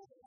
That is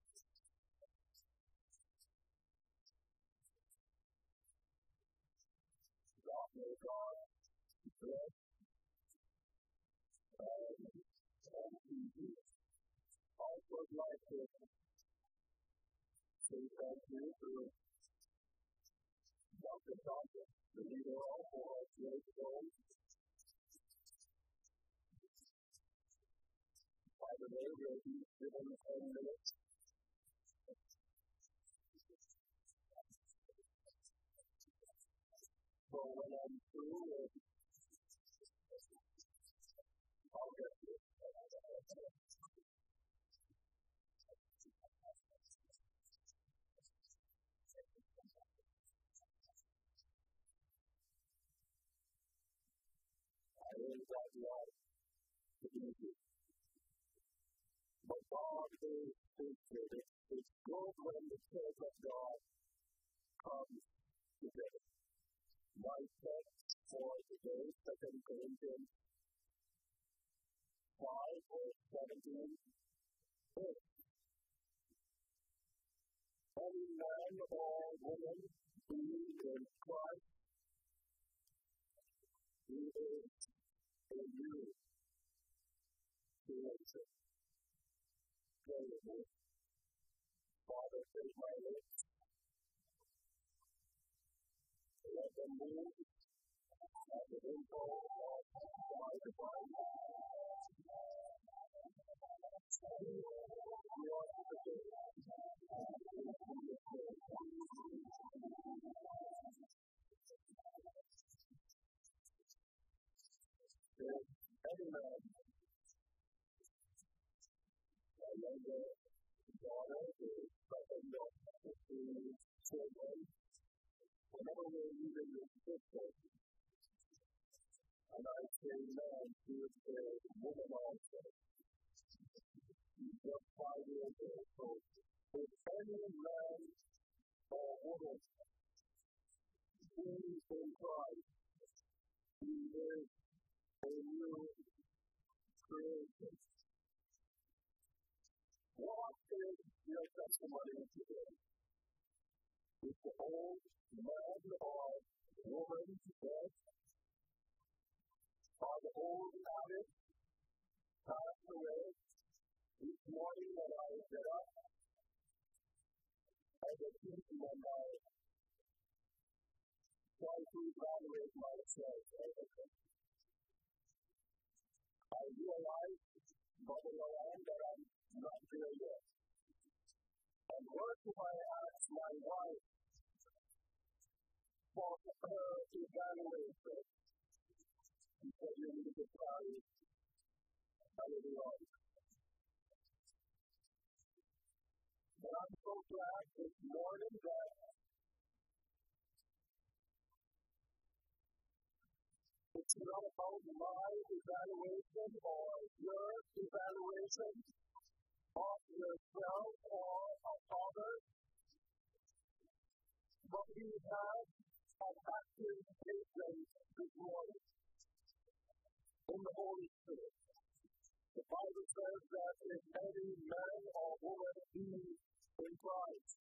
being in Christ.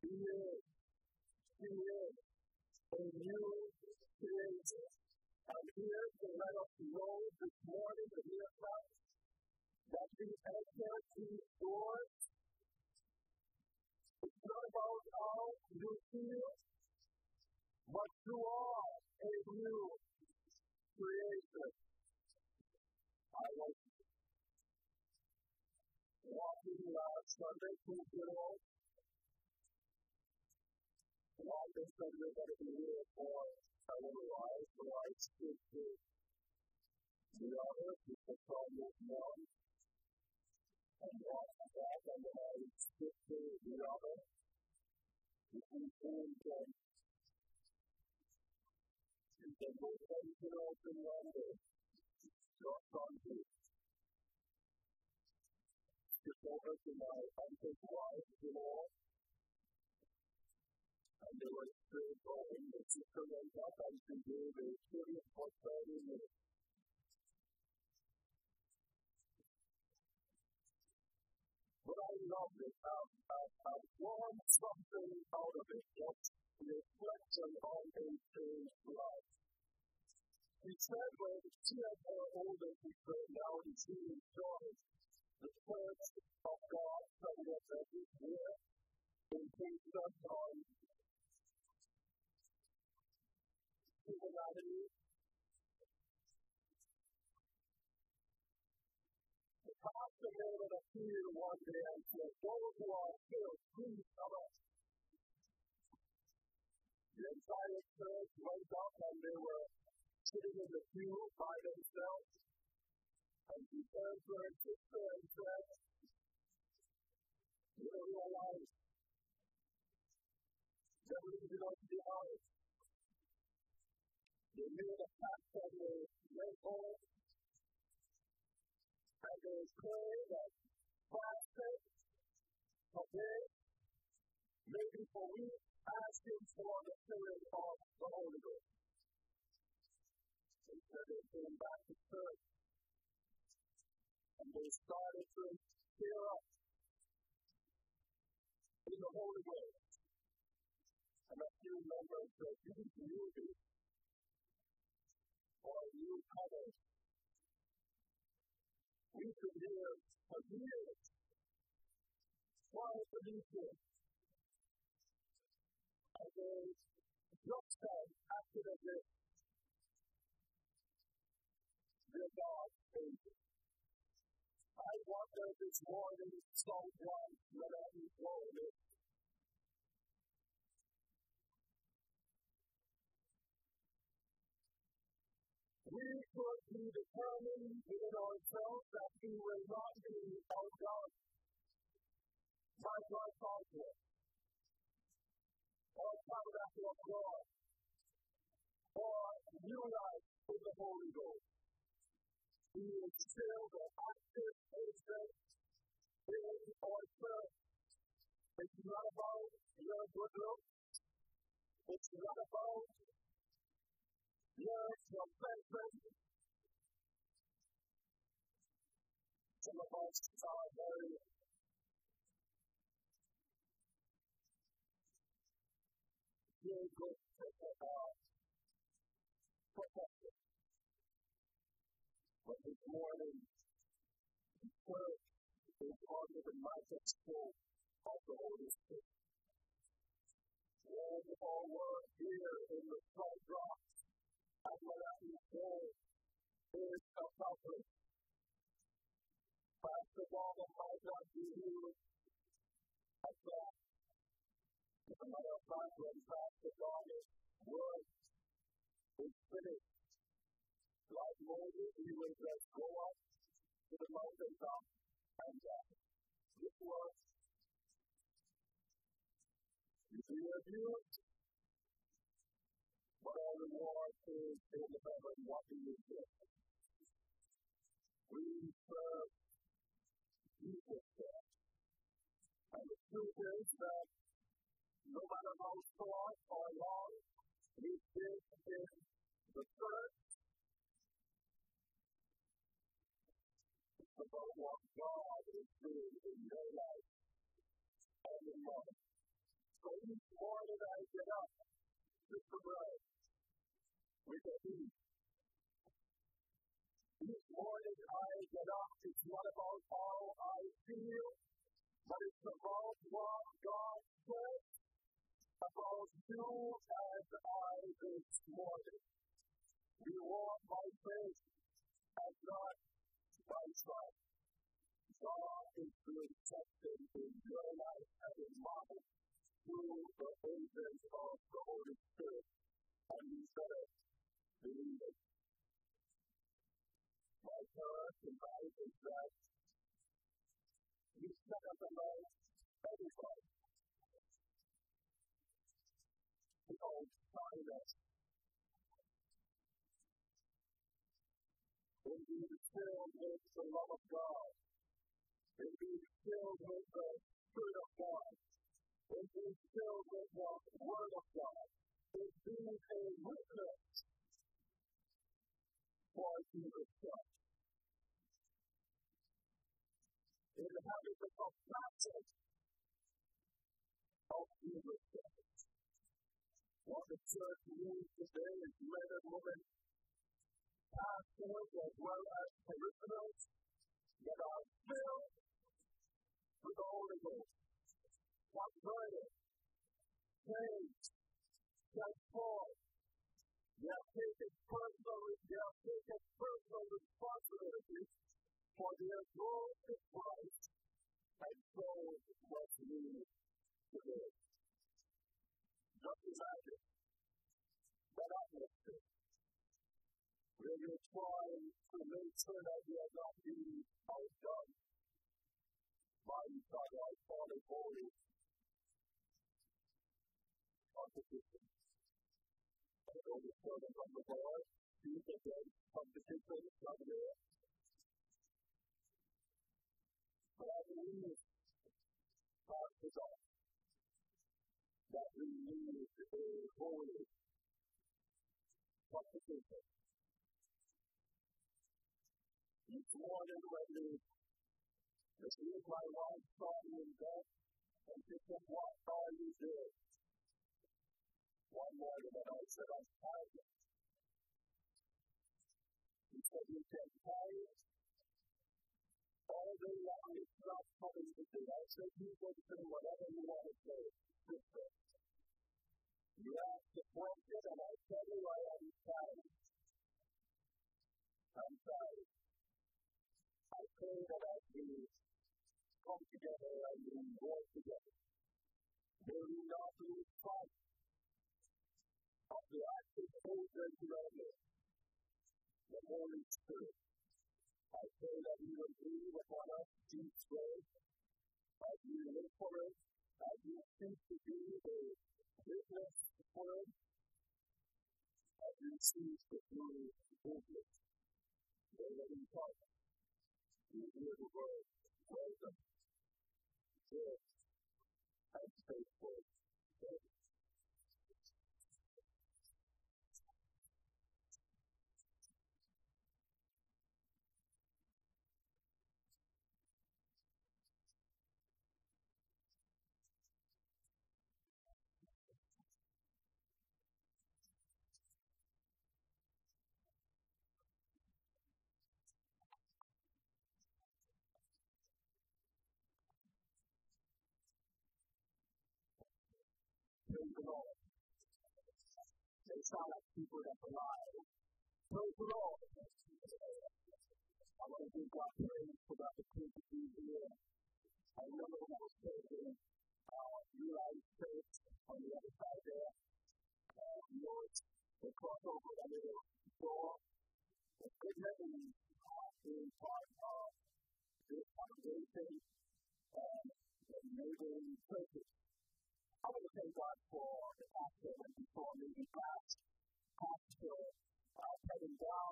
He is. He is a new creation. I'm here to let us roll this morning to hear Christ. That we have there to endure. It's not about how you feel, but you are a new creation. I was walking last Sunday through the world. And all this Sunday that we live for, I will rise to life's future. We are here to perform this morning. And walk back on the life's future. We are here to perform them. And then we'll come to the open window. Just on this. Just over tonight, I took life to all. And there was still going, the sister went up and she gave a serious portrait in it. But I loved it. I've drawn something out of it. That's the reflection on a changed life. He said when she had her older sister, now she enjoys the church of God that was everywhere in things that time. The pastor made an appeal one day and said, those who are filled, please come up. The entire church went up and they were sitting in the pew by themselves, and she turned to her sister and said, you don't realize that we do not be honest. They made a fact that they went home, and they prayed and fasted for days, maybe for weeks, asking for the filling of the Holy Ghost. And so they came back to church, and they started to stir up in the Holy Ghost. And a few members said, "Didn't you do it? Or you others?" We could hear for years, why for these years? And they just said, after the day, dear God, thank you. I wonder this morning, someone that I am holding. We could be determined within ourselves that we will not be outdone by our father or found after a cross or unite with the Holy Ghost. We will still the active agent in our church. It's not about your good looks. It's not about your confession. Some of us are very good profession. But this morning, the church is under the mighty stroke of the Holy Spirit. When all were here in the front rock, and what I am saying is accomplished. First of all, the might not be used as well. As a matter of fact, when the Father's word is finished, like Moses, he will just go up to the mountaintop and die. This was the abuse, but our reward is in the heaven. What do you do? We serve Jesus Christ. And the truth is that no matter how short or long we sit in the church, about know what God is doing in your life and in mine. So each morning I get up with the bread, with a beat. Each morning I get up, it's not about how I feel, but it's about what God says about you and I this morning. We walk by faith and not by sight. God is doing something in your life and in mine through the agents of the Holy Spirit. And we better believe it. My parents invited that you set up a life everybody. The old silence. When we are filled with the love of God, when we are filled with the Spirit of God, when we are filled with the Word of God, it is a witness for Jesus Christ. It inhabits the compassion of Jesus Christ. What the church needs today is men and women, pastors as well as parishioners, that are filled with the Holy Ghost, converted, changed, transformed. They have taken personal responsibility for their growth in Christ, and so is what we need today. Just imagine that atmosphere where you're trying to make sure that you are not being outdone by each other, I call it holy competition. I know the servant from the Lord, he's again competition from there. But I believe God is all that we need a holy competition. Each morning when we receive my wife's body in death and pick up what God you did, one morning when I said I tried it, he said you can try it all day long, it's not coming to do. I said you can do whatever you want to do. You asked the question, and I tell you, I am tired. I'm tired. I pray that as we come together and we work together, there will not be a part of the active agent level, the Holy Spirit. I pray that you will be with us each day, as you live for us, as you seek to be a witness for us, as you seek to do business, the living Father. You hear the word, welcome, good, and faithful service. Praise the Lord. They sound like people that are alive. Praise the Lord. I want to give God praise for the opportunity to be here. I remember when I was serving United States on the other side there. North, they cross over a little door. The big heaven is part of this congregation and the neighboring churches. I want to thank God for the pastor that he saw me in class. Pastor Kevin Dow,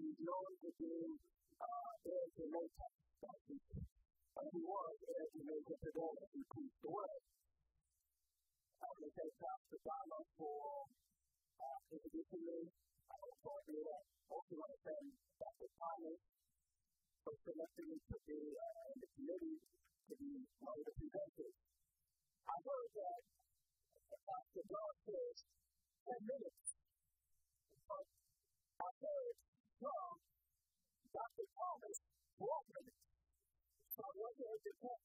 he's known to be Air Jamaica. And he was Air Jamaica today as he preached the word. I want to thank Pastor Dama for introducing me. I also want to thank Dr. Thomas for selecting the committee to be one of the presenters. I heard that Dr. Brown says 4 minutes. But I heard from Dr. Thomas 4 minutes. So I wonder if they have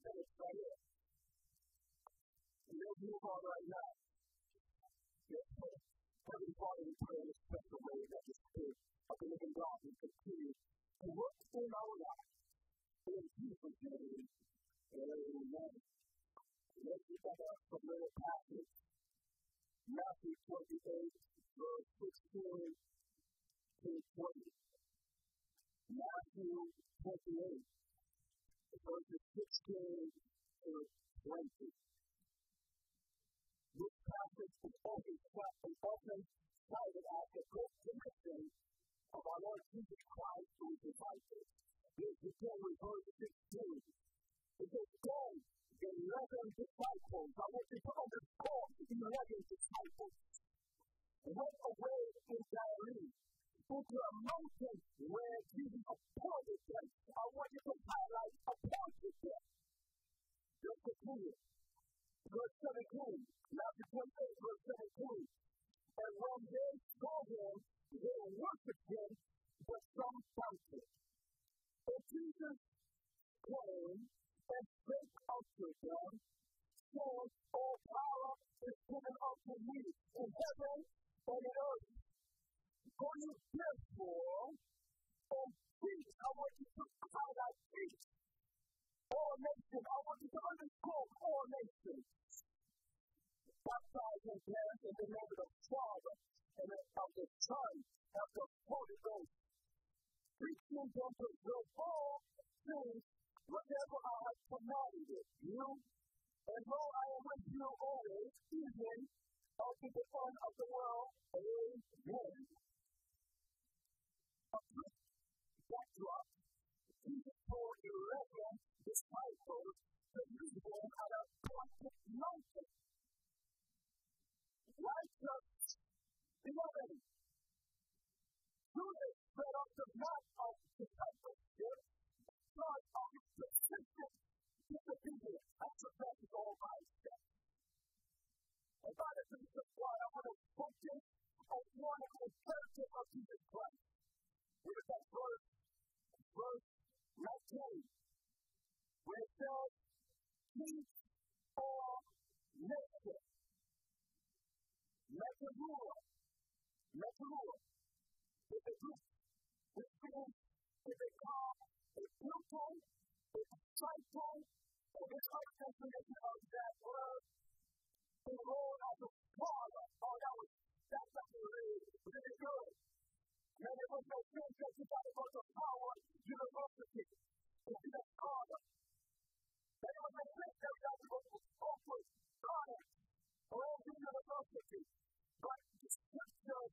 4 minutes right here. And they'll move on right now. This way, every part of the prayer is such a way that the Spirit of the living God will continue to work in our lives. In Jesus' name, amen. Let's look at our familiar passage. Matthew 28, verse 16 to 20. Matthew 28, verses 16 to 20. This passage is often cited as the Great Commission of our Lord Jesus Christ to His disciples. This is in verse 16. It says, "Go, 11 disciples." I want you to underscore 11 disciples. "Went away in Galilee into a mountain where Jesus appointed them." I want you to highlight appointed them. Just continue. Verse 17, Matthew 28, verse 17. "And when they saw him, they worshipped him, but some doubted. And Jesus came and spake unto them, saying, All power is given unto me in heaven and in earth. Go ye therefore and preach." I want you to highlight preach. All nations, I want you to underscore all nations. Baptizing them in the name of the Father and of the Son and of the Holy Ghost, preaching them to observe all things whatever I have commanded you. And lo, I am with you always, even unto the end of the world. Amen. A quick backdrop. Jesus told 11 disciples to meet him at a prophet mountain. Why just 11? Judas set up the map of discipleship and start on his persistent disobedience. That's a passage all by itself. And by the grace of God, I want to focus on one of the characters of Jesus Christ. Look at that verse. Verse 19, where it says, "Teach all nations." Metanoia, is a group which means it's a God, it's beautiful, it's insightful, and it's our definition of that word. The Lord as a father, oh, that's not really good. And it was no sense that you got about the power university. It's in a father. And it was no sense that you got about the corporate honor or the university. But the scripture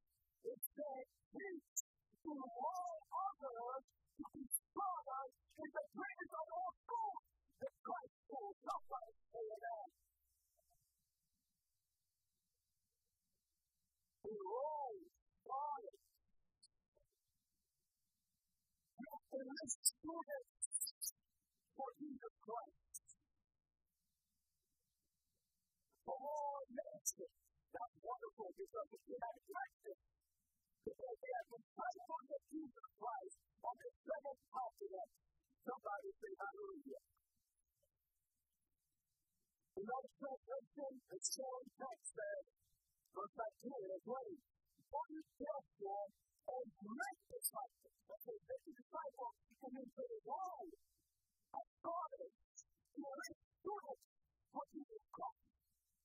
is saying, "Teach to all others to be fathers in the greatest of all schools, the Christ school." Somebody say that. The role fathers. Enlist students for Jesus Christ. For all nations. That's wonderful because if you have practice, because they have the disciples of Jesus Christ on the seventh continent, somebody say hallelujah. Another translation is showing text says, verse 19 and 20, "For you therefore, and make disciples." That's what makes a disciple to be for the world. A father, to make students for Jesus Christ.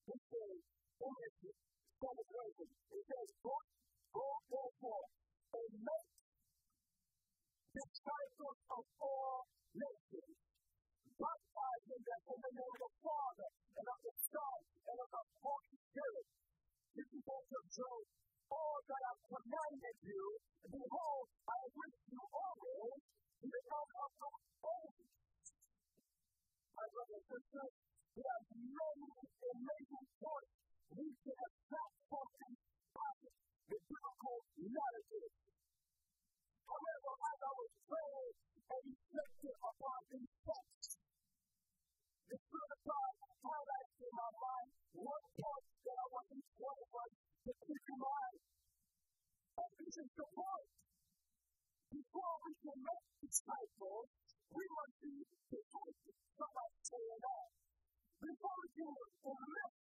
He says, "Ownership, celebration." He says, "Go therefore, and make disciples of all nations, baptizing them in the name of the Father, and of the Son, and of the Holy Spirit." This is also true. "All that I've commanded you, behold, I am with you always, even unto the end." My brothers and sisters, we have many amazing points we can attract from these prophets, the biblical narrative. However, as I was praying and the next disciple, we must be disciples. Somebody say it all. Before we do the next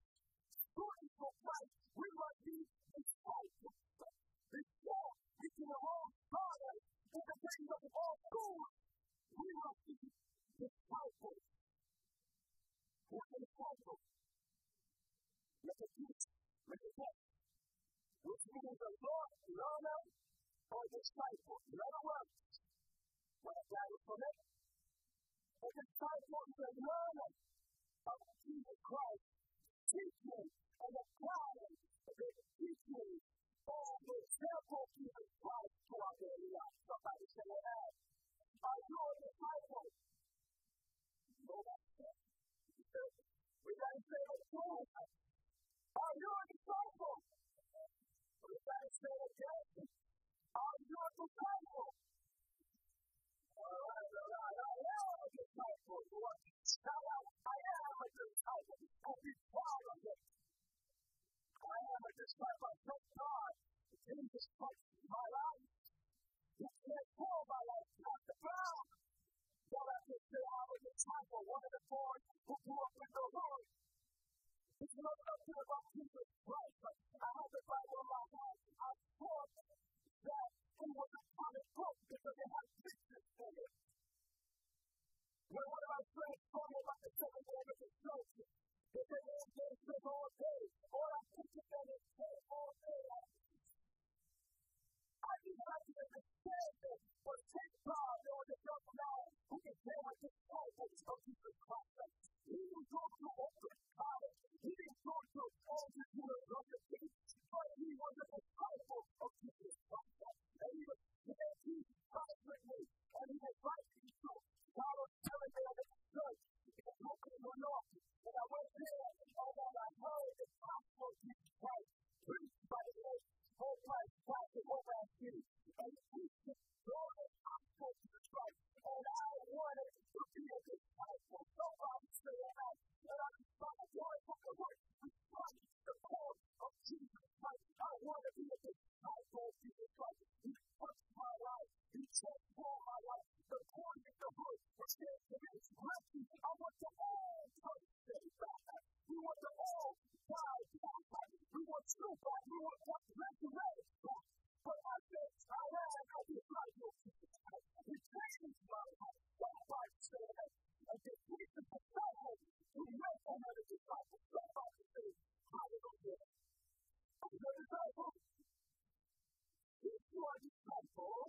going for Christ, we must be disciples. Before we can hold Father to the things of all good, we must be disciples. We're disciples. Let us teach. Let us help. Which means the Lord, learner, or disciple. Learner works. What a guy is for me. A disciple is a learner of Jesus Christ, teaching and applying the teaching of the example of Jesus Christ to our daily life. Somebody say it out. Are you a disciple? No, that's it. We got to say it again. Are you a disciple? We got to say it again. Are you a disciple? I am a disciple. I am a disciple. I'll be proud of it. I am a disciple. I thank God. Jesus Christ in my life. He transformed my life. Not the ground. So I can say I'm a disciple. One of the boys who grew up with the Lord. It's not nothing about Jesus Christ. I have the Bible in my life. I've taught that it was a common book because it had pictures in it. When one of our friends told me about the seven days of instruction, they said, "Man, they said all day, all our pictures in it, all day." I didn't have to understand it, but thank God there was a young man who became a disciple of Jesus Christ. He didn't go to open college, he didn't go to open university, but he was a disciple of Jesus Christ. And he was taking Christ with me, and he was writing to God of the church, because nobody would know. And I went there, and when I heard the gospel of Jesus Christ, preached by the Lord, all my life is over at you, and he preached the Lord of gospel of Jesus Christ, and I wanted to be a disciple. Nobody said that, but I was by the Lord of the Lord, which was the call of Jesus Christ. I want to be a disciple of Jesus Christ. He touched my life, he transformed my life. The glory of the Lord was there for me. I want the all time to be back. We want the all time to be back. We want true God. We want what's resurrected. But I said, I am a disciple of Jesus Christ. He changed my life. Somebody say that. And if we can disciple, we make another disciple. Somebody say, hallelujah. I'm a disciple. If you are a disciple,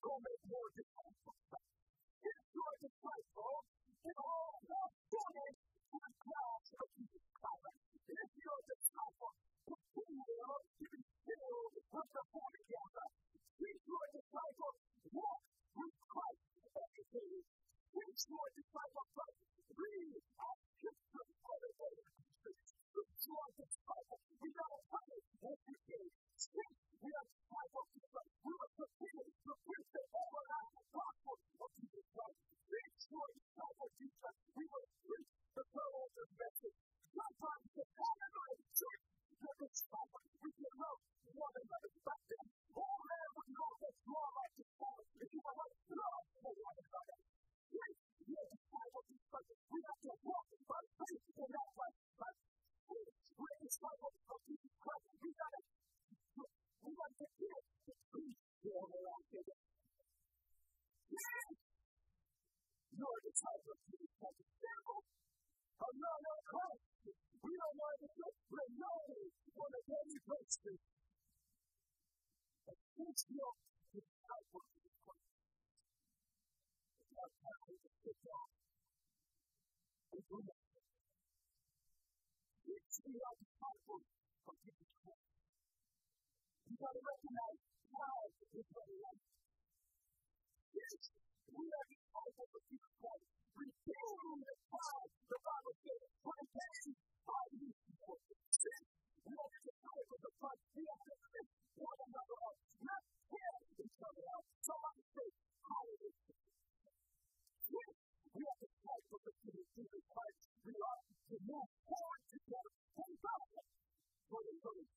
go make more disciples. If you are a disciple, in all one body, to the cross of Jesus Christ. If you are a disciple, continue to be filled with the Holy Ghost. If you are a disciple, walk with Christ every day. If you are a disciple, read our scriptures every day. If you are a disciple, we are a family every day. Since we are disciples, we will continue to preach the everlasting gospel of Jesus Christ. If you are a disciple, we will preach the everlasting message. Sometimes the paranoid church is a disciple. We can love one another back then. All men would know that you are like the Father. If you are like love for one another. If you are a disciple, we have to walk by faith and not by sight. We are disciples of Jesus Christ. We got to hear the truth. Yes, you are a disciple of Jesus Christ. Simple. I'm not a Christ. We don't want to get renowned for the very person. But since you are a disciple of Jesus Christ, it's not time to sit down. It's not we are disciples of Jesus Christ. You got to recognize how it's going on. Yes, we are disciples of Jesus Christ. We feel the power of the Bible says, by these people. Yes, we are disciples of Christ. We are to lift one another up, not tear each other up. Somebody say, hallelujah. Yes, we are disciples of Jesus Christ. We are to move forward together. Thank God for the truth.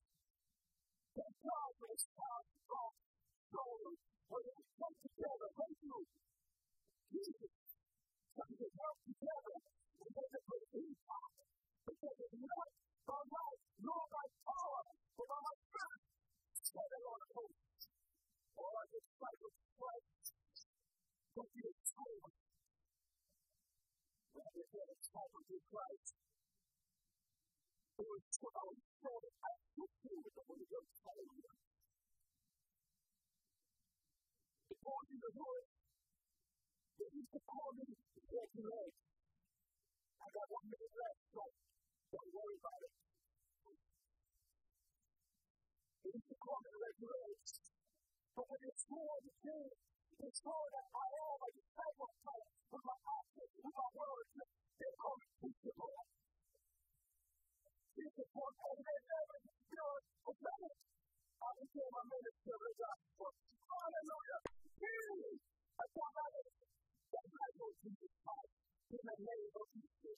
Thank God for the power of God. So, when we come together, that is offered in Christ. It was so I took you with the Holy Ghost. Hallelujah. It calls you the Lord. It used to call me resurrect. I got 1 minute left, so don't worry about it. It used to call me resurrect. But when it's more the same, it's more that I am a disciple of Christ, with my actions, with my words, they call me teachable. This is what I made ever in the church of God. I became a minister of God. Hallelujah. Jesus! I thought I was the Bible Jesus Christ in the name of Jesus.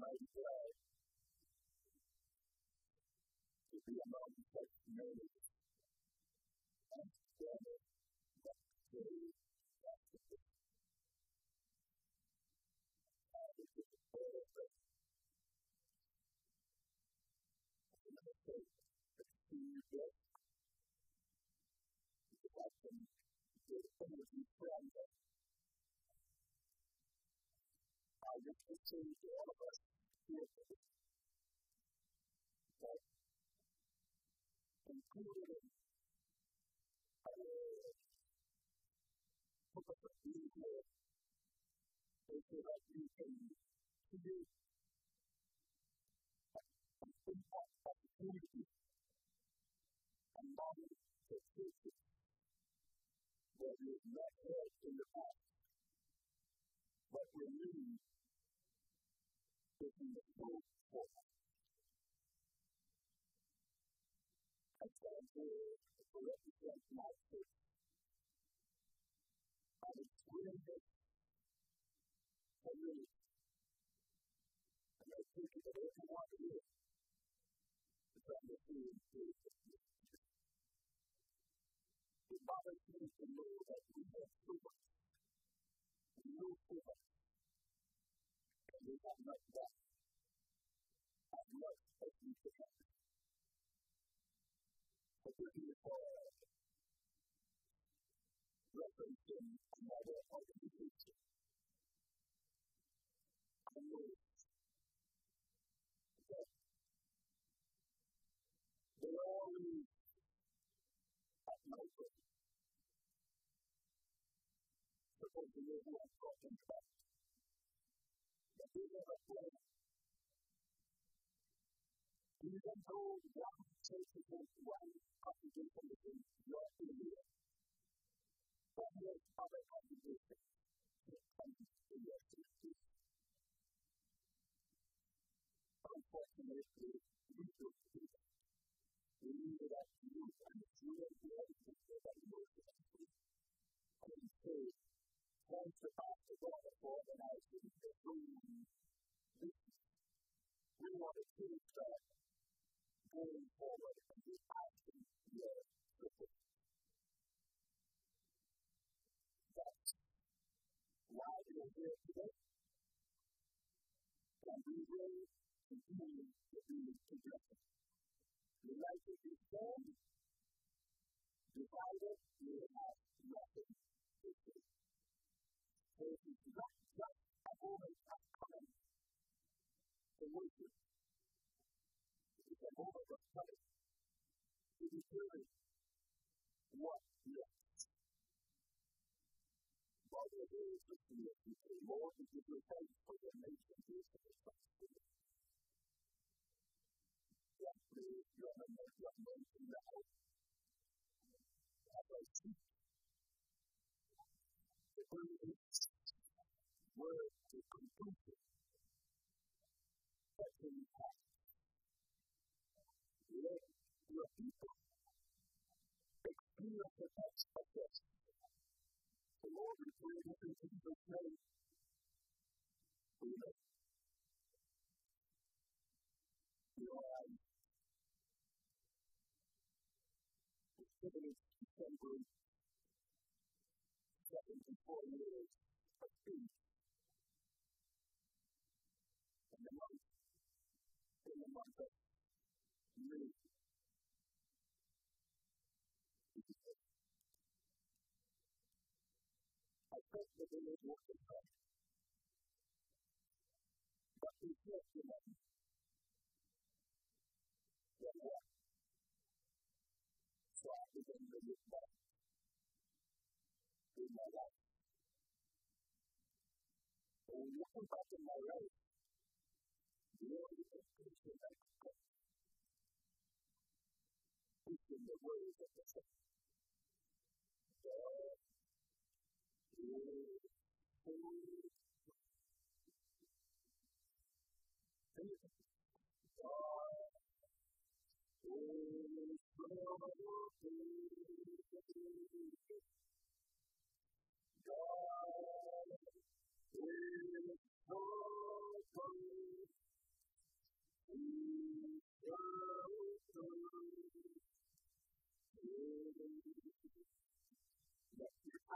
Mighty God, to be among such humans and together, that's true, that's the truth. God is the Spirit of God. And I say, it's true, yes. Because I can get some of you from them. I just assume to all of us, but including for the people that you can do an impact on the community and not in the future where you have not heard in the past, but we're new. I stand here to represent my faith. I was doing this for me, and I think that everyone here is on the same page as me. It bothers me to know that we have so much, we know so much. We have not done as much as we could have. But we're here for referencing another organization. I know that they all live at my foot. Because we know who I'm talking about. Even though the organization is one obligation within your area, there are other obligations that come to your safety. Unfortunately, we don't do that. We need that you and the children be able to say that you are the safety. And we say, once about the God of organizing the room, we want to see that going forward and the action here with it. That's why we are here today. And we will continue to do this together. The life of this world, divided, we have nothing to do. It is not just a moment of time to worship. It is a moment of time to determine what next. While the world is here, it is more to give thanks for the nation who is in the Christ. That means you are the most amazing now. As I speak, the world word to conclusion that we have led your people do not protect like this. The Lord is going to do Jesus' name. Freedom. It's given us December 7 to 4 years of peace. And the month, in the month of May, I trust that they will work with us. But we can't do that. Then what? So I began to look back in my life. And when you come back in my life, you know you can see the next step. It's in the ways of the church. I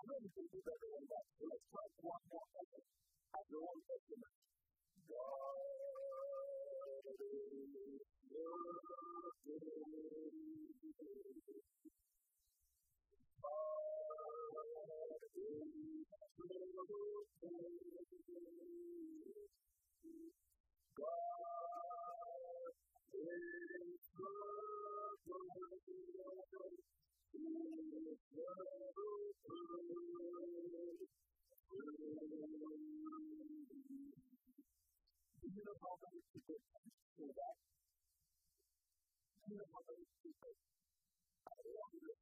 don't think we've ever done that, so let's try to walk out of it. I don't want to take it. In order that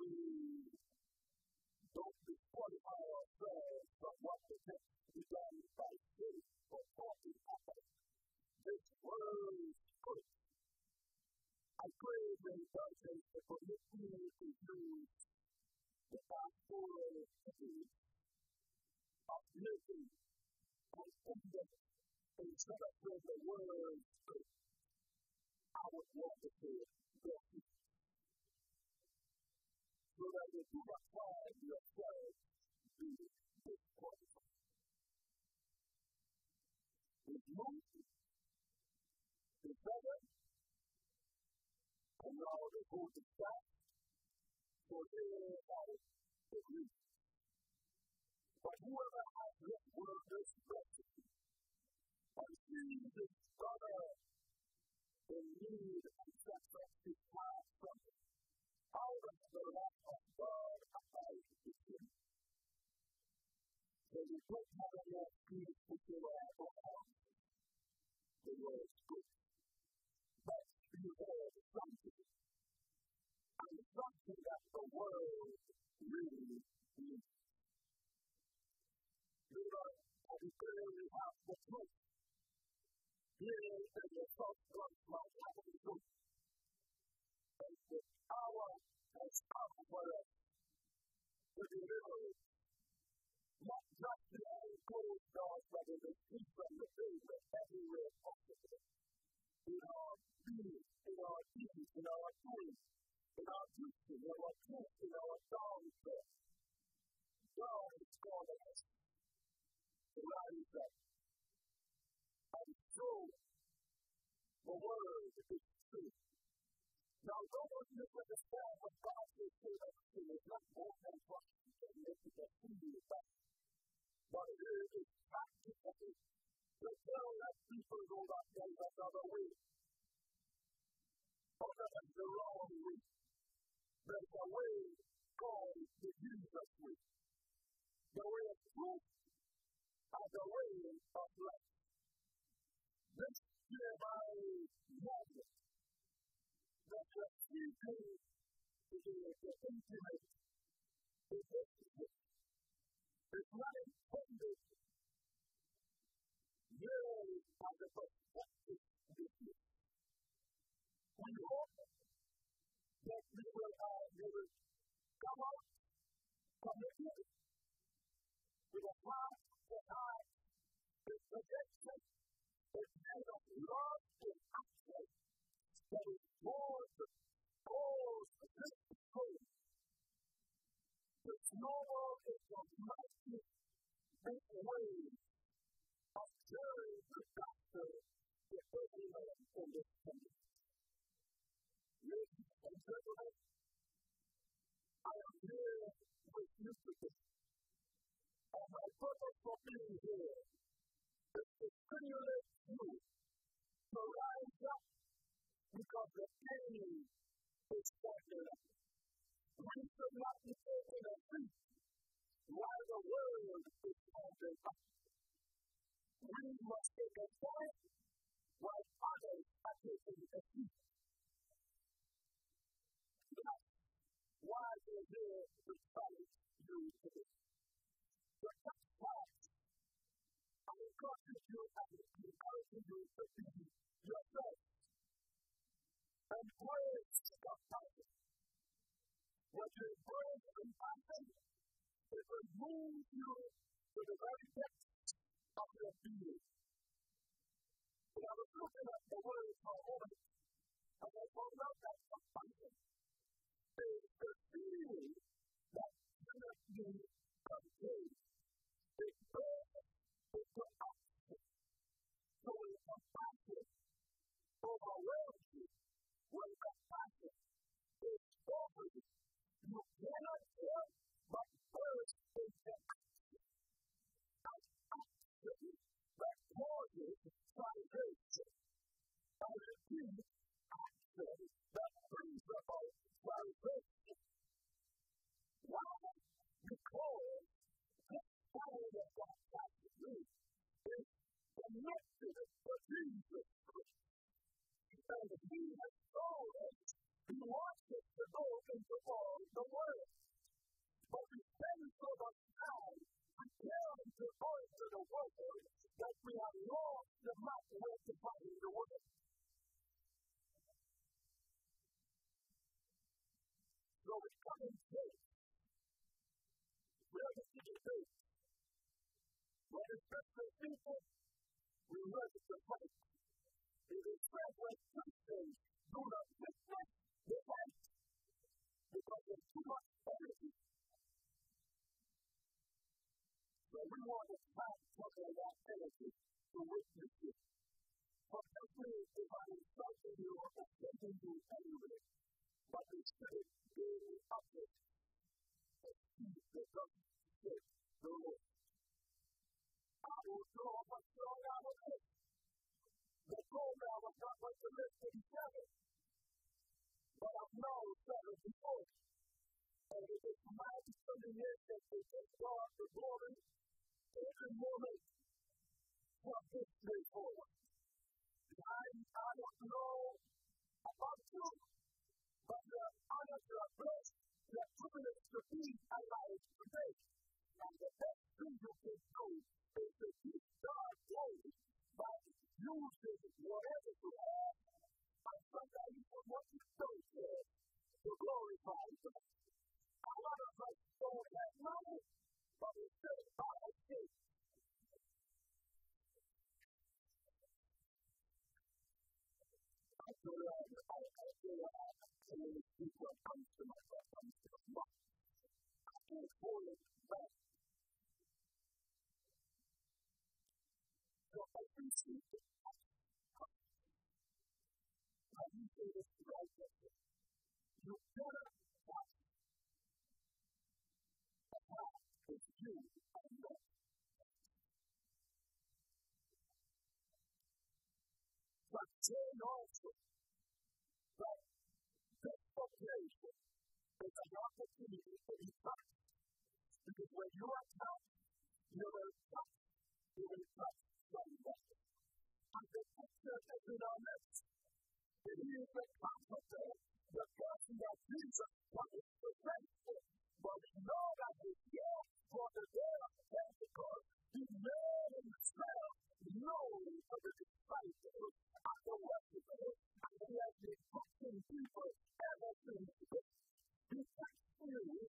we don't disqualify ourselves from what the text is done by faith for talking about this world's good. I pray very much that for this year to use the gospel of making and freedom and set up with the word, I would want to do it. So that if you apply yourself to this point, it's moving, it's better, and now they go to that, so they are agreed. But whoever has this word, this blessing, and sees his brother in need and suffers his path from him, out of the love of God abides in him. So we don't have enough need to do our own. The word is good. But you heard something, and something that the world really needs. You know, and you barely have the truth. Here is the first one, my heavenly truth. And the power has come for us to deliver it. Not just the unclosed doors, but in the deep and the basement, everywhere possible. In our being, in our deeds, in our doing, in our teaching, in our truth, in our downfall. God is calling us. Rise up. And so, the word is true. Now, those who understand what God is doing is not more than what you can make it a single fact. But it is practically the thing that people go back and another way. Other than the wrong way. There's a way God is using us with. The way of truth. As a way of life. This nearby moment that you're seeking to be intimate with this truth is not intended merely as a perspective business. We hope that we will come out from the truth with a heart. The heart is projection, is made of love and action, that is more than all the things. It's no more in the mighty big way of sharing the gospel with everyone in this country. Ladies and gentlemen, I am here with you today. And my purpose for being here is to stimulate you to rise up because the enemy is standing up. We should not be taken a seat while the world is standing up. We must take a stand while others are taking a seat. That's why we're here to challenge you today. But that's why I encourage you and encourage you to be yourself and praise compassion. When you praise compassion, it will move you to the very depths of your being. When I was looking at the word for a moment, and I found out that compassion is the feeling that cannot be contained. It's an action. So when compassion overwhelms you, when compassion is over you, you cannot help but burst into action. An action that causes salvation. And it is action that brings about salvation. Why? Because the power of God's righteousness is the message of Jesus Christ. And He has told us He wants us to go into all the world. But we spend so much time preparing to go into the world that we have lost the mighty way to find the world. So we come in faith. We are the city faith. What is best for people? We must protect. It is Catholic Christians do not respect the rights because there's too much energy. So we want to stop talking about energy to witness it. But hopefully, if I'm insulting you or offending you anyway, but instead of being the object, it doesn't fit the Lord. I will draw my strong out of it. The goal now was not like the list in heaven, but I've known better before. And it is my determination to give God the glory every moment from this day forward. I don't know about you, but the honors are blessed, the privilege to be alive today. And the best thing you can do is to give God glory by using whatever you have, by somebody from what you don't have, to glorify God. A lot of us don't have money, but we still have a gift. It's an opportunity to be touched. Because when you are touched, you're very touched. You're very touched by the Lord. And the picture is in our midst. It is the comforter, the person that Jesus wanted to pray for. But we know that he's here for the day of Pentecost. He made himself known to the disciples and the worshipers, and he has been touching people ever since then. He touched you in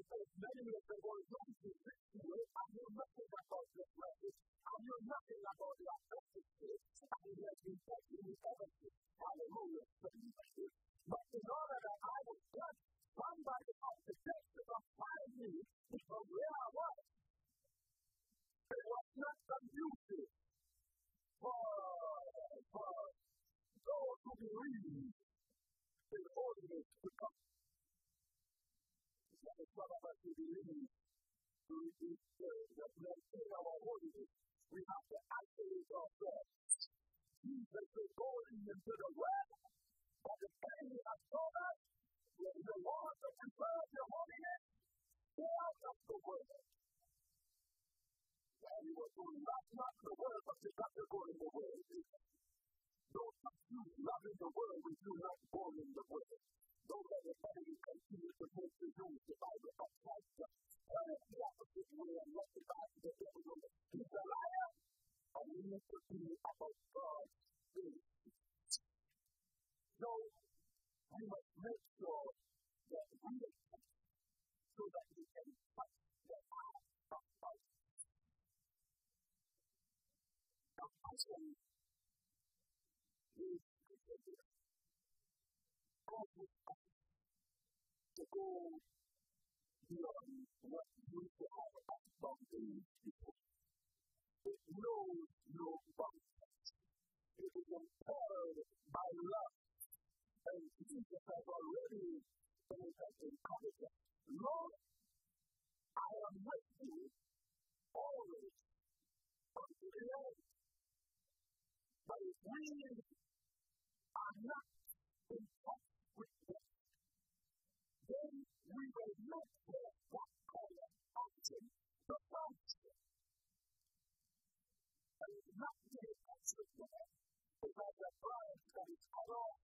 as many of the ones who resist you, and you know nothing about your presence, and you know nothing about your affections, and he has been touching you ever since. Hallelujah. But in order that I was touched, somebody of the texture of me because where I was, it was not conducive for those who believe in the holiness to come. That is what about you believe to receive the blessing of our holiness. We have to activate ourselves. Jesus is going into the web, but the enemy has told us that the Lord that preserves your holiness is not the word. And he was doing not the word, but he's not going the word. Don't confuse loving the word with you not going the word. Don't let the enemy continue to make you lose the Bible of Christ. That is the opposite way and not the Bible that the enemy is a liar. And we need to be about God's faith. So, we must make sure that we are touched so that we can touch the heart of Christ. Compassion is considered. To go beyond what you have as boundaries before. It knows no boundaries. It is empowered by love. And Jesus has already encouraged us. Lord, I am with you always unto the end. But if we are not in touch with them, then we will not have that kind of action to function. And it's not very action for us, because the blood that is cut off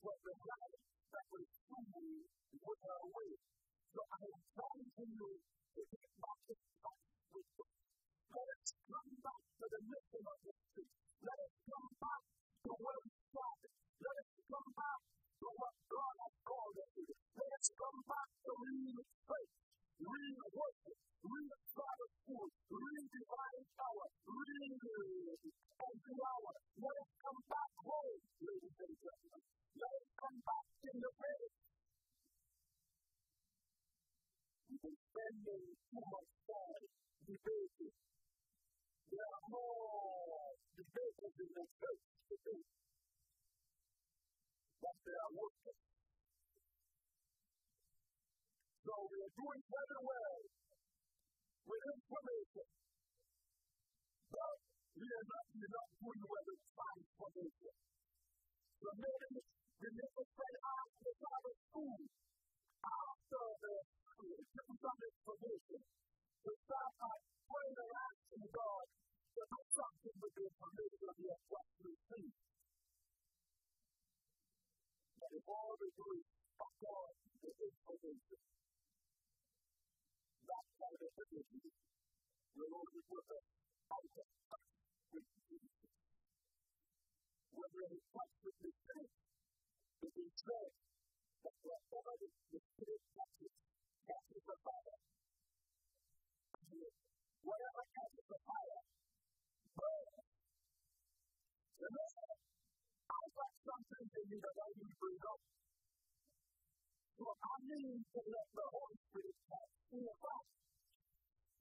was the blood that was truly with our way. So I am trying to you to get back in touch with us. Let us come back to the mission of history. Let us come back to where we started. Let us come back to what God has called us to. Let us come back to real faith, real worship, real fatherhood, real divine power, real spending too much time debating. There are more debaters in the church today, but they are workers. So we are doing very well with information, but we are not doing well with transformation. So maybe we need to spend hours without a school. After the information, we start praying and asking God to do something with the information we have just received. But if all we do is accord the information, that kind of religion will only put us out of touch with Jesus. Whether in touch with the faith, it is said that whatever the spirit touches, that is the fire. Whatever touches the fire, burns. I've got something in me that I need to bring up. So I need to let the Holy Spirit touch in the fire.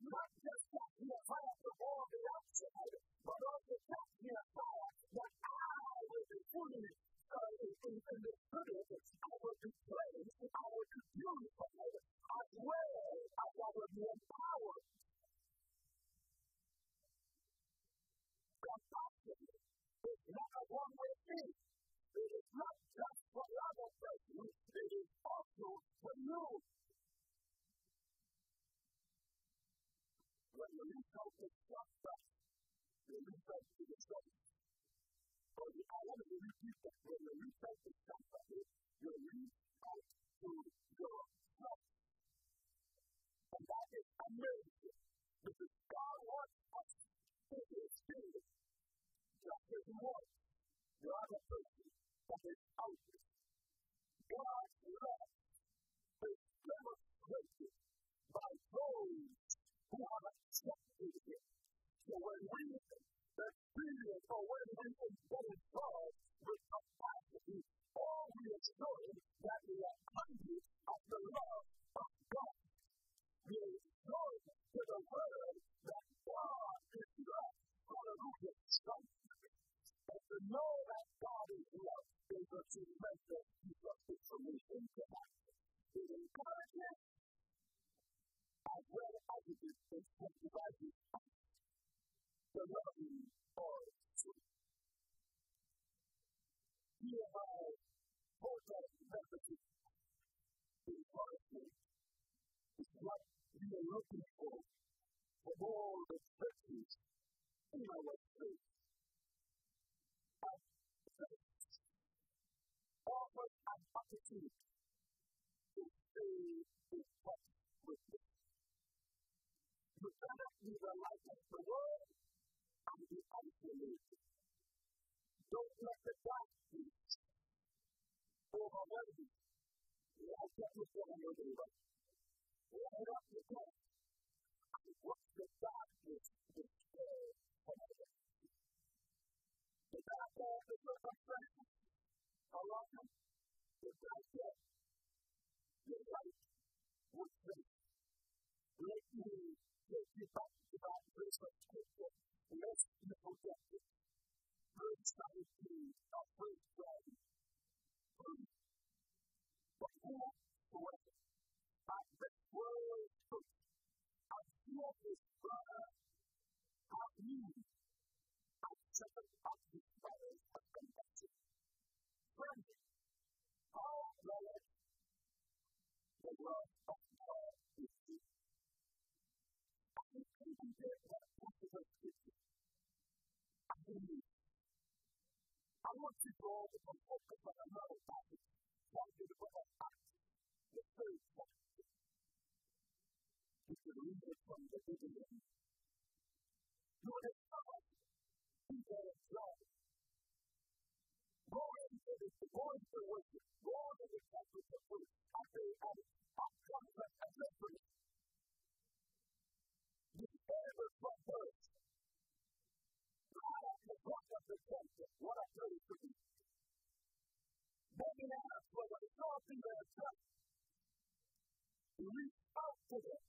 Not just touch in the fire from all the outside, but also touch in the fire that I will be fully in the spirit. I will be praised, I will be purified, as well as I will be empowered. Compassion is not a one-way thing. It is not just for other people, it is also for you. When you reach out to yourself, you reach out to yourself. But I want to repeat that when you reach out to yourself, you reach out to yourself. And that is amazing, because God wants us to experience just as He wants the other person. Of His outreach. God's love is demonstrated by those who have accepted Him. So when we experience or when we engage God with capacity, all we are showing that we are hungry of the love of God. We are showing to the world that God is love. Hallelujah. And to know that God is love. Is a tremendous solution to that. It encourages as well as it is incentivizing us to love you all truth. Here are four messages in politics. It's what we are looking for of all the churches in our faith. Offers an opportunity to stay in touch with Him. You cannot live a life of the world and be isolated. Don't let the darkness overwhelm you. Light up with one another. Light up with God and watch the darkness destroy from others. The darkness is not a friend. However, the darkness, the light, was great. Let me take you back to that verse of Scripture, lest you forget it. Verse 19 of verse 12. But whosoever at the world's foot, as he of his brother, at me, and seven of his brothers are convicted. Friends, how great the love of God is to you. I can compare that to the Scripture. I believe. I want you to all to focus on another passage, chapter 12 of Acts, the third chapter. You can read it from the beginning. You will discover Peter and John. Going to worship, going to the temple to worship, and they have conflict and difference. The ever from birth, right at the front of the temple, what I tell you to me. They asked for the thoughts in their church. Reach out to them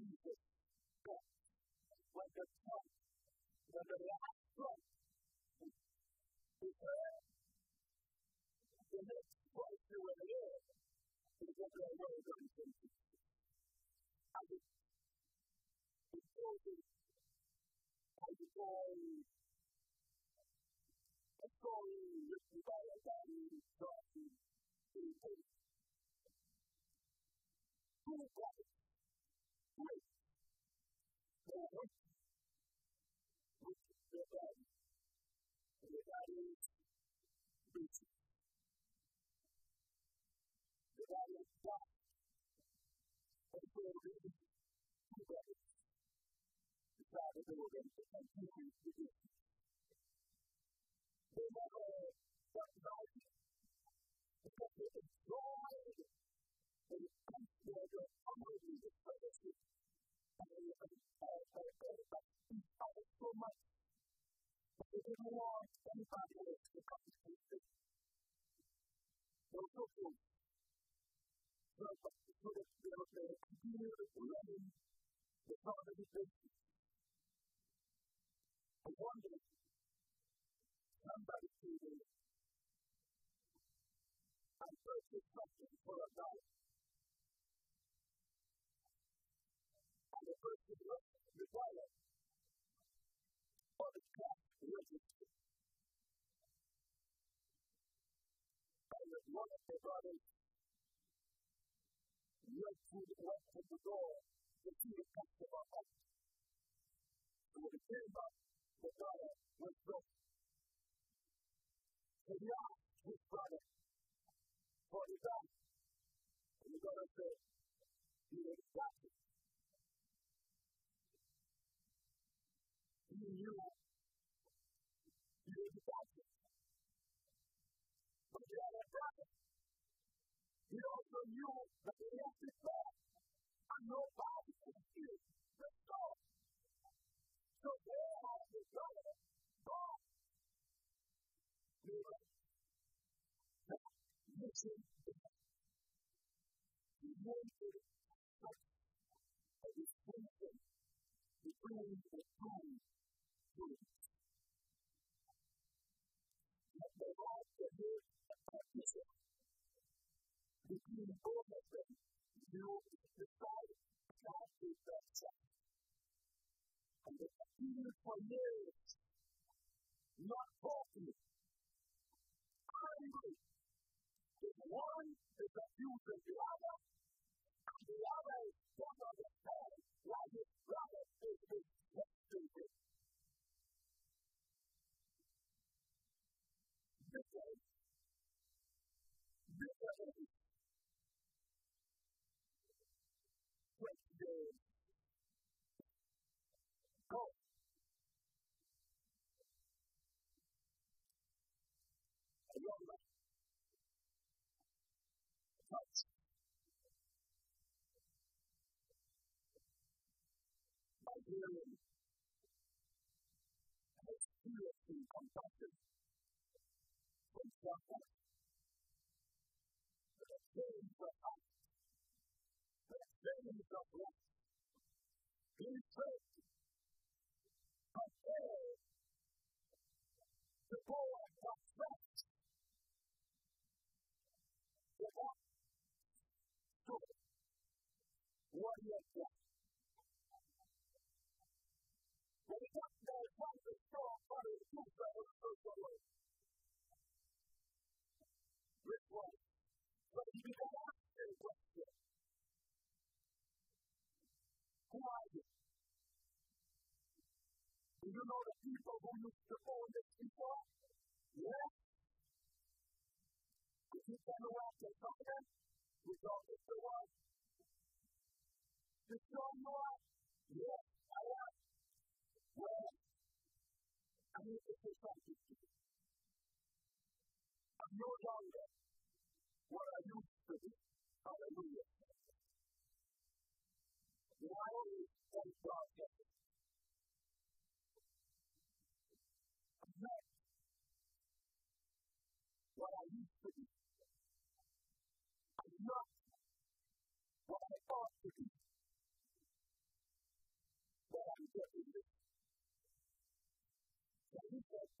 Jesus Christ was the Son, was the last Son to serve. The next place you will live is what they were going to do. I just,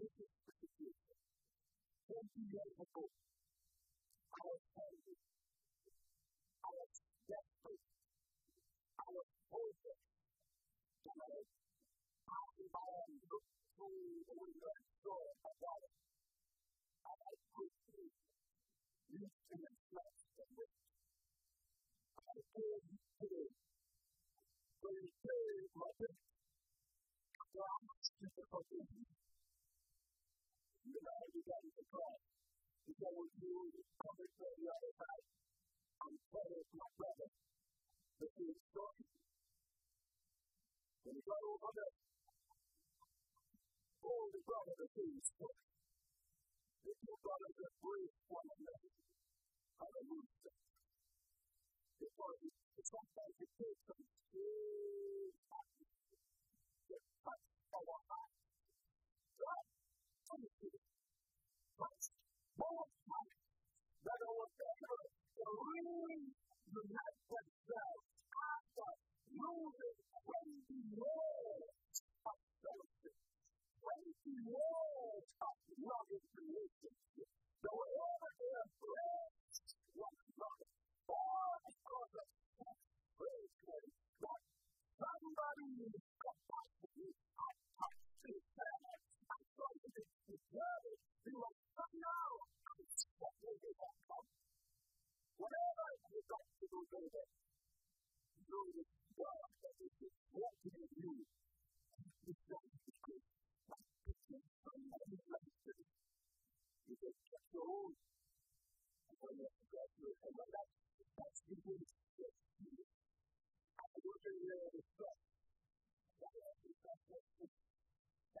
This is pretty good. Thank you, young people. Our desperate, our torture, our environment, and your soul about it. Our quickly, used to the flesh and lift. Our own pain, when you say, my best, our most difficult thing. You know, you got to cross. You know what you do, covered from the other side. I'm better with my brother. This is story. When you go over there, hold the brother to see the story. If your brother just breathes one another, I don't lose them. Because sometimes it takes some serious action to touch our heart. Right? Christ, that our favor will really unite themselves after losing 20 years of fellowship, 20 years of loving relationships. So wherever they are blessed, one another, or because of that, praise God, that somebody needs to fight for you and touch his hands. So you can deserve it. You will come now and what will be that come. Whatever you got to do later, know that God is working in you. It's not easy. It's not somebody like this. You can get your own. And when you graduate from your life, that's the way it's supposed to be. I want to hear the best. That is the best.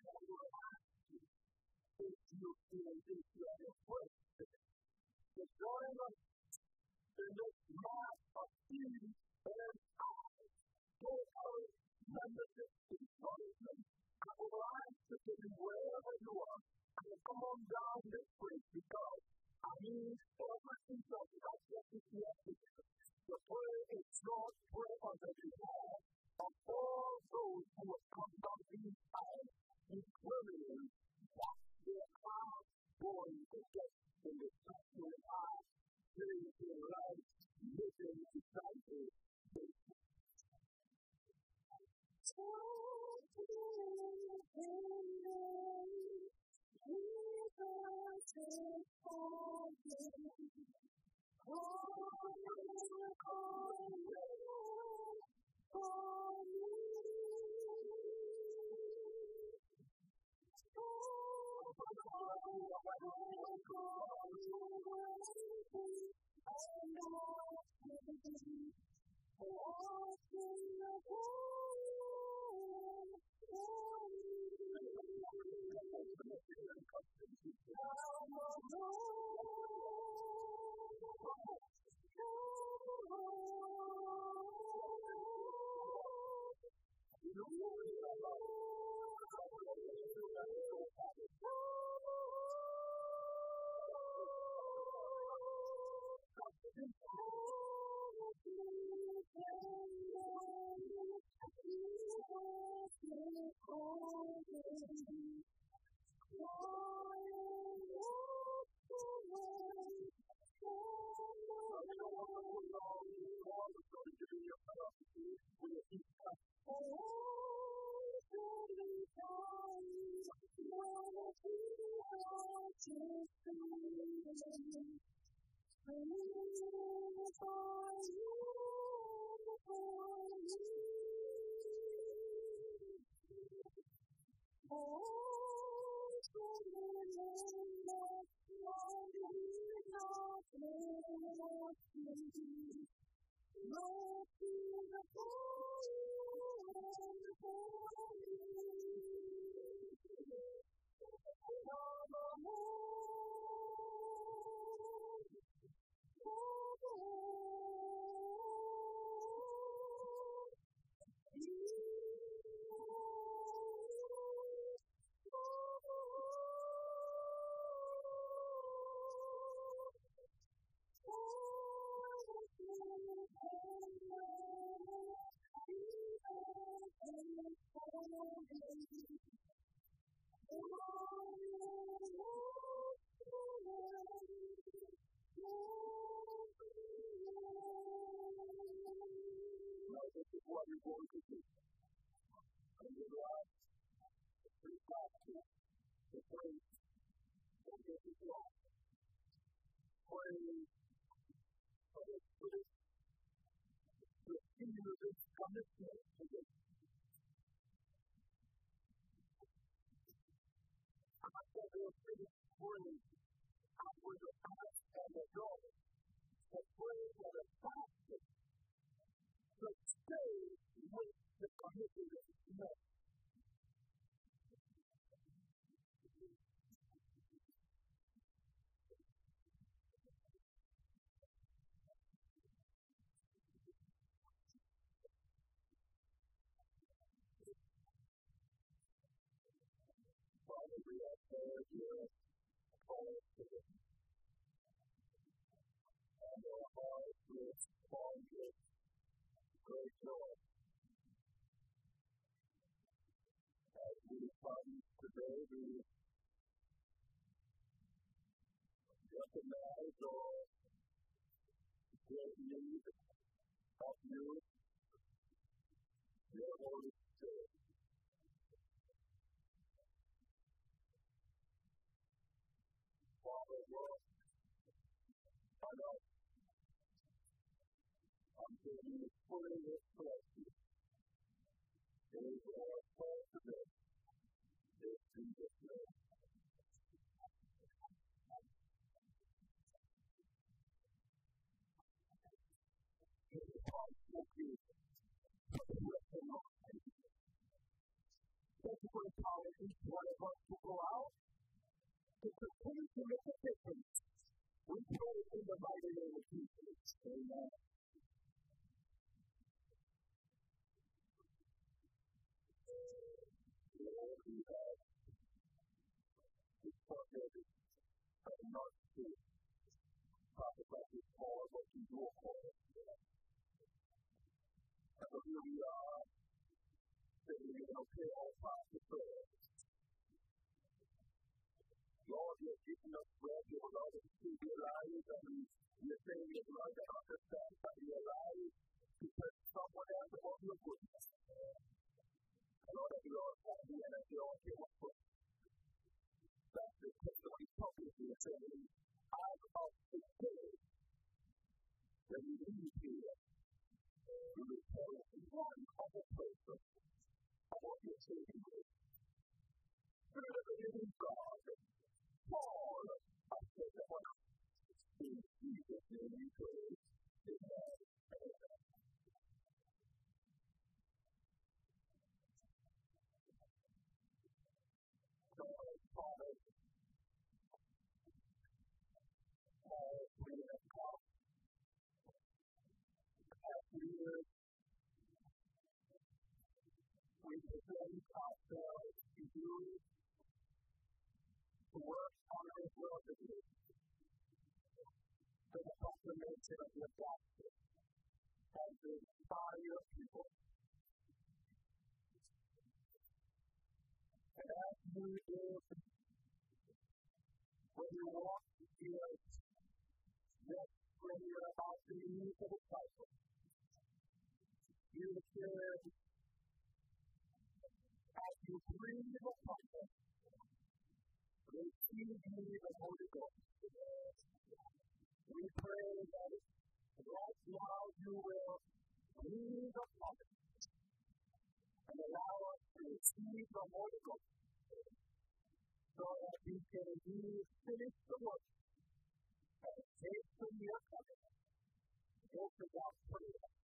And I will ask you if you feel this way of worship. The joy of this mass of things and eyes don't always remember this encouragement. I will ask you to be wherever you are and come on down this place because I need everything that you have to do. The prayer is not prayer on the behalf of all those who have come down these eyes. Including that there are going to get in the sexual life, during their life, living in society. what you're going to do. And you realize it's pretty possible to pray for this as well. Praying for this, the senior of this commitment to this. I said there were pretty praying outward of us and the God, but praying for the fasting. To stay with the community that is met. Father, we are there, dear, calling to them. And our hearts will respond to it. Great joy. As we come today, we recognize our great need of you, your Holy Spirit. Father, Lord, I know until you fully express you. It is our prayer today. It's in this way. It is possible to you for the rest of our life. Thank you for empowering each one of us to go out. To continue to make a difference, we pray in the mighty name of Jesus. Amen. Lord, we have distorted and not to sacrifice this call, but to your call. And so here we are, saying, okay, all past the prayer. Lord, you have given us bread, you have allowed us to realize, and you are saying you have allowed us to understand and realize to tell someone else about your goodness. And Lord, as you are happy and as you are joyful, that's the testimony public you are saying, I'm of the day. When we leave here, we will tell one other person about your saving grace. Spirit of the living God, Paul, I said that one of in Jesus' name we pray, amen. God, Father, all we have come, as we live, we present ourselves to you. To work on the world of you, for the confirmation of your gospel, and to inspire your people. And as you do, when you walk the field, just when you're about to leave the disciple, you declare, as you breathe upon them, we see you in the Holy Ghost. We pray that right now you will breathe upon us and allow us to receive the Holy Ghost so that we can indeed finish the work and take from your covenant. Go to God's prayer